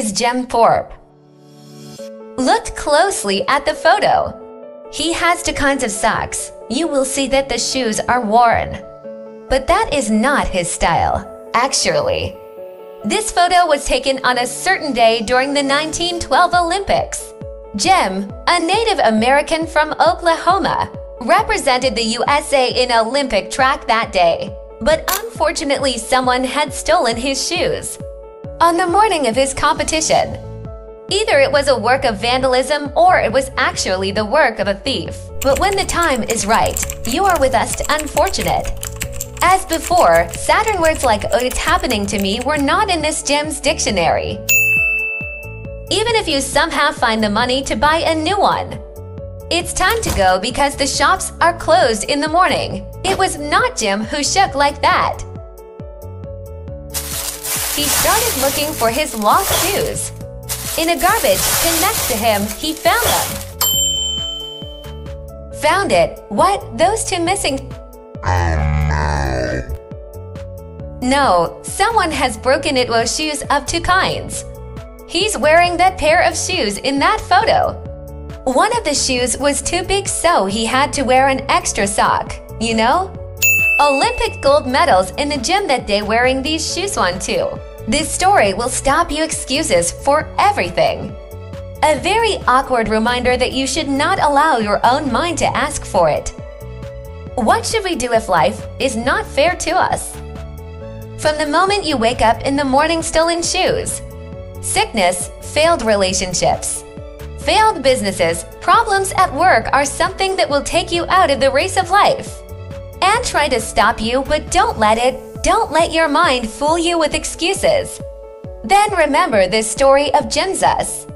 is Jim Thorpe. Look closely at the photo. He has two kinds of socks. You will see that the shoes are worn. But that is not his style, actually. This photo was taken on a certain day during the 1912 Olympics. Jim, a Native American from Oklahoma, represented the USA in Olympic track that day. But unfortunately, someone had stolen his shoes on the morning of his competition. Either it was a work of vandalism or it was actually the work of a thief. But when the time is right, you are with us to Unfortunate. As before, Saturn words like "oh, it's happening to me" were not in this Jim's dictionary. Even if you somehow find the money to buy a new one, it's time to go because the shops are closed in the morning. It was not Jim who shook like that. He started looking for his lost shoes. In a garbage bin next to him, he found them. Found it? What? Those two missing? No, someone has broken it with shoes of two kinds. He's wearing that pair of shoes in that photo. One of the shoes was too big, so he had to wear an extra sock, you know? Olympic gold medals in the gym that day wearing these shoes on too. This story will stop you excuses for everything. A very awkward reminder that you should not allow your own mind to ask for it. What should we do if life is not fair to us? From the moment you wake up in the morning still in shoes. Sickness, failed relationships, failed businesses, problems at work are something that will take you out of the race of life. And try to stop you, but don't let your mind fool you with excuses. Then remember this story of Jim's.